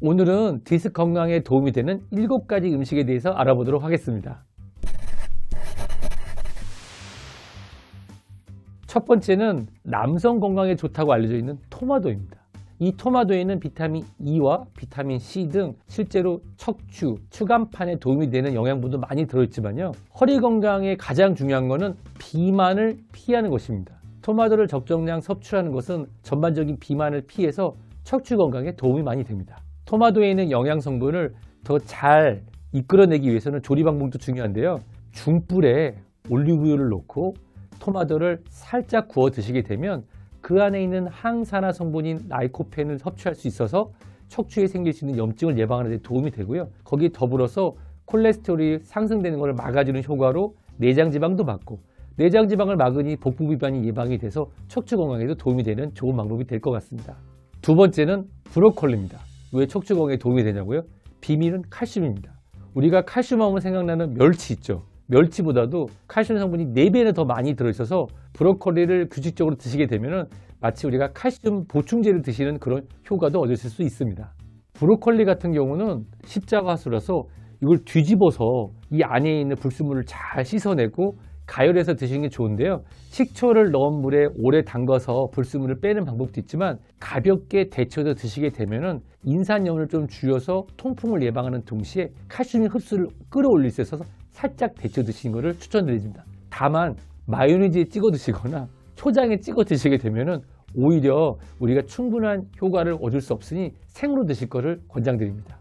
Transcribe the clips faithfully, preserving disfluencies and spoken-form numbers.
오늘은 디스크 건강에 도움이 되는 일곱 가지 음식에 대해서 알아보도록 하겠습니다. 첫 번째는 남성 건강에 좋다고 알려져 있는 토마토입니다. 이 토마토에는 비타민 E와 비타민 C 등 실제로 척추, 추간판에 도움이 되는 영양분도 많이 들어있지만요, 허리 건강에 가장 중요한 것은 비만을 피하는 것입니다. 토마토를 적정량 섭취하는 것은 전반적인 비만을 피해서 척추 건강에 도움이 많이 됩니다. 토마토에 있는 영양 성분을 더 잘 이끌어내기 위해서는 조리 방법도 중요한데요, 중불에 올리브유를 넣고 토마토를 살짝 구워 드시게 되면 그 안에 있는 항산화 성분인 라이코펜을 섭취할 수 있어서 척추에 생길 수 있는 염증을 예방하는 데 도움이 되고요, 거기에 더불어서 콜레스테롤이 상승되는 것을 막아주는 효과로 내장지방도 막고, 내장지방을 막으니 복부비만이 예방이 돼서 척추 건강에도 도움이 되는 좋은 방법이 될 것 같습니다. 두 번째는 브로콜리입니다. 왜 척추 건강에 도움이 되냐고요? 비밀은 칼슘입니다. 우리가 칼슘 하면 생각나는 멸치 있죠. 멸치보다도 칼슘 성분이 네 배나 더 많이 들어있어서 브로콜리를 규칙적으로 드시게 되면은 마치 우리가 칼슘 보충제를 드시는 그런 효과도 얻으실 수 있습니다. 브로콜리 같은 경우는 십자화수라서 이걸 뒤집어서 이 안에 있는 불순물을 잘 씻어내고 가열해서 드시는 게 좋은데요, 식초를 넣은 물에 오래 담가서 불순물을 빼는 방법도 있지만 가볍게 데쳐서 드시게 되면은 인산염을 좀 줄여서 통풍을 예방하는 동시에 칼슘의 흡수를 끌어올릴 수 있어서 살짝 데쳐 드시는 것을 추천드립니다. 다만 마요네즈에 찍어 드시거나 초장에 찍어 드시게 되면은 오히려 우리가 충분한 효과를 얻을 수 없으니 생으로 드실 것을 권장드립니다.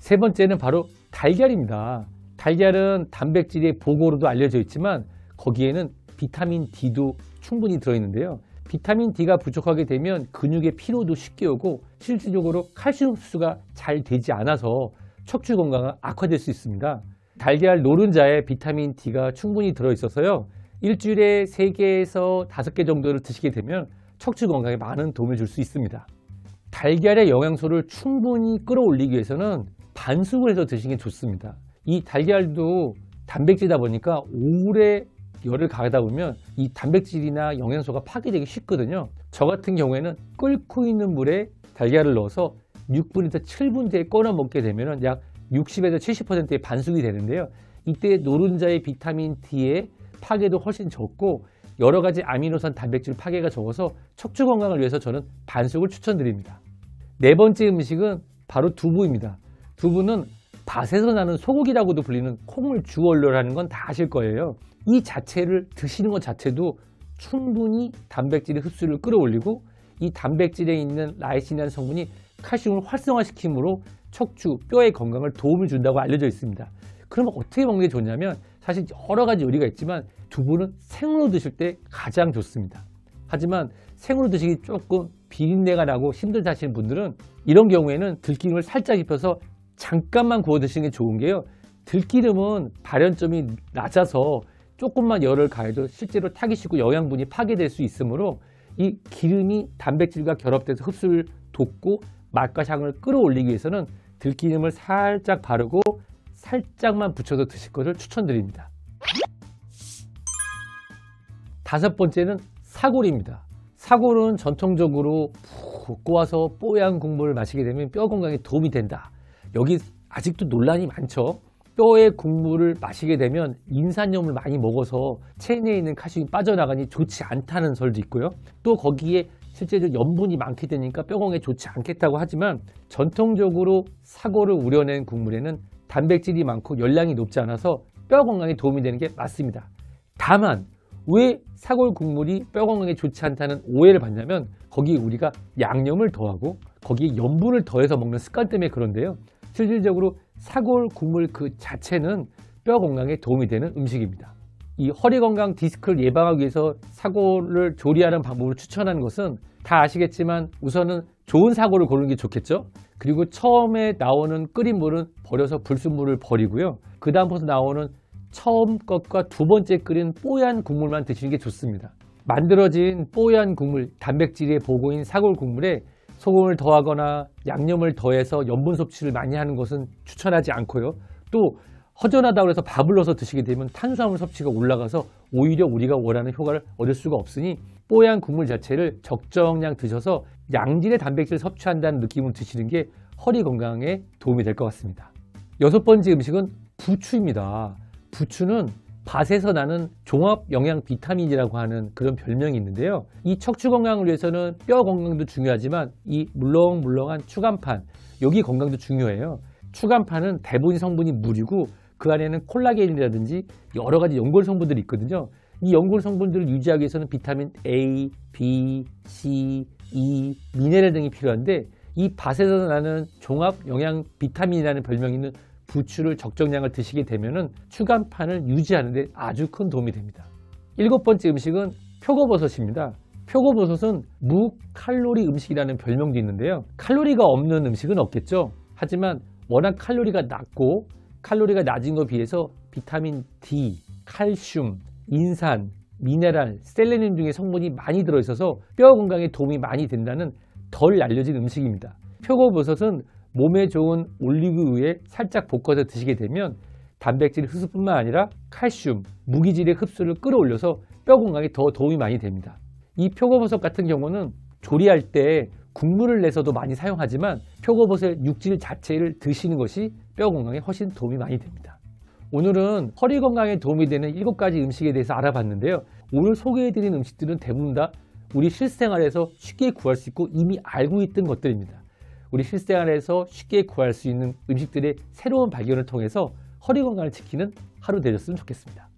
세 번째는 바로 달걀입니다. 달걀은 단백질의 보고로도 알려져 있지만 거기에는 비타민 D도 충분히 들어있는데요, 비타민 D가 부족하게 되면 근육의 피로도 쉽게 오고 실질적으로 칼슘 흡수가 잘 되지 않아서 척추 건강은 악화될 수 있습니다. 달걀 노른자에 비타민 D가 충분히 들어있어서요, 일주일에 세 개에서 다섯 개 정도를 드시게 되면 척추 건강에 많은 도움을 줄 수 있습니다. 달걀의 영양소를 충분히 끌어올리기 위해서는 반숙을 해서 드시는 게 좋습니다. 이 달걀도 단백질이다 보니까 오래 열을 가하다 보면 이 단백질이나 영양소가 파괴되기 쉽거든요. 저 같은 경우에는 끓고 있는 물에 달걀을 넣어서 육 분에서 칠 분째 꺼내 먹게 되면 약 육십에서 칠십 퍼센트의 반숙이 되는데요, 이때 노른자의 비타민 D의 파괴도 훨씬 적고 여러 가지 아미노산 단백질 파괴가 적어서 척추 건강을 위해서 저는 반숙을 추천드립니다. 네 번째 음식은 바로 두부입니다. 두부는 밭에서 나는 소고기라고도 불리는 콩물주원료라는 건 다 아실 거예요. 이 자체를 드시는 것 자체도 충분히 단백질의 흡수를 끌어올리고 이 단백질에 있는 라이신이라는 성분이 칼슘을 활성화시킴으로 척추, 뼈의 건강을 도움을 준다고 알려져 있습니다. 그러면 어떻게 먹는 게 좋냐면 사실 여러 가지 요리가 있지만 두부는 생으로 드실 때 가장 좋습니다. 하지만 생으로 드시기 조금 비린내가 나고 힘들다 하시는 분들은 이런 경우에는 들기름을 살짝 입혀서 잠깐만 구워 드시는 게 좋은 게요, 들기름은 발연점이 낮아서 조금만 열을 가해도 실제로 타기 쉽고 영양분이 파괴될 수 있으므로 이 기름이 단백질과 결합돼서 흡수를 돕고 맛과 향을 끌어올리기 위해서는 들기름을 살짝 바르고 살짝만 붙여서 드실 것을 추천드립니다. 다섯 번째는 사골입니다. 사골은 전통적으로 푹 구워서 뽀얀 국물을 마시게 되면 뼈 건강에 도움이 된다. 여기 아직도 논란이 많죠. 뼈의 국물을 마시게 되면 인산염을 많이 먹어서 체내에 있는 칼슘이 빠져나가니 좋지 않다는 설도 있고요, 또 거기에 실제로 염분이 많게 되니까 뼈 건강에 좋지 않겠다고 하지만 전통적으로 사골을 우려낸 국물에는 단백질이 많고 열량이 높지 않아서 뼈 건강에 도움이 되는 게 맞습니다. 다만 왜 사골 국물이 뼈 건강에 좋지 않다는 오해를 받냐면 거기에 우리가 양념을 더하고 거기에 염분을 더해서 먹는 습관 때문에 그런데요, 실질적으로 사골 국물 그 자체는 뼈 건강에 도움이 되는 음식입니다. 이 허리 건강 디스크를 예방하기 위해서 사골을 조리하는 방법을 추천하는 것은 다 아시겠지만 우선은 좋은 사골을 고르는 게 좋겠죠. 그리고 처음에 나오는 끓인 물은 버려서 불순물을 버리고요, 그 다음부터 나오는 처음 것과 두 번째 끓인 뽀얀 국물만 드시는 게 좋습니다. 만들어진 뽀얀 국물, 단백질의 보고인 사골 국물에 소금을 더하거나 양념을 더해서 염분 섭취를 많이 하는 것은 추천하지 않고요, 또 허전하다고 해서 밥을 넣어서 드시게 되면 탄수화물 섭취가 올라가서 오히려 우리가 원하는 효과를 얻을 수가 없으니 뽀얀 국물 자체를 적정량 드셔서 양질의 단백질을 섭취한다는 느낌을 드시는 게 허리 건강에 도움이 될 것 같습니다. 여섯 번째 음식은 부추입니다. 부추는 밭에서 나는 종합영양 비타민이라고 하는 그런 별명이 있는데요. 이 척추 건강을 위해서는 뼈 건강도 중요하지만 이 물렁물렁한 추간판, 여기 건강도 중요해요. 추간판은 대부분 성분이 물이고 그 안에는 콜라겐이라든지 여러 가지 연골 성분들이 있거든요. 이 연골 성분들을 유지하기 위해서는 비타민 A, B, C, E, 미네랄 등이 필요한데 이 밭에서 나는 종합영양 비타민이라는 별명이 있는 부추를 적정량을 드시게 되면 추간판을 유지하는 데 아주 큰 도움이 됩니다. 일곱 번째 음식은 표고버섯입니다. 표고버섯은 무칼로리 음식이라는 별명도 있는데요. 칼로리가 없는 음식은 없겠죠. 하지만 워낙 칼로리가 낮고 칼로리가 낮은 것에 비해서 비타민 D, 칼슘, 인산, 미네랄, 셀레늄 등의 성분이 많이 들어있어서 뼈 건강에 도움이 많이 된다는 덜 알려진 음식입니다. 표고버섯은 몸에 좋은 올리브유에 살짝 볶아서 드시게 되면 단백질 흡수뿐만 아니라 칼슘, 무기질의 흡수를 끌어올려서 뼈 건강에 더 도움이 많이 됩니다. 이 표고버섯 같은 경우는 조리할 때 국물을 내서도 많이 사용하지만 표고버섯의 육질 자체를 드시는 것이 뼈 건강에 훨씬 도움이 많이 됩니다. 오늘은 허리 건강에 도움이 되는 일곱 가지 음식에 대해서 알아봤는데요. 오늘 소개해드린 음식들은 대부분 다 우리 실생활에서 쉽게 구할 수 있고 이미 알고 있던 것들입니다. 우리 실생활에서 쉽게 구할 수 있는 음식들의 새로운 발견을 통해서 허리 건강을 지키는 하루 되셨으면 좋겠습니다.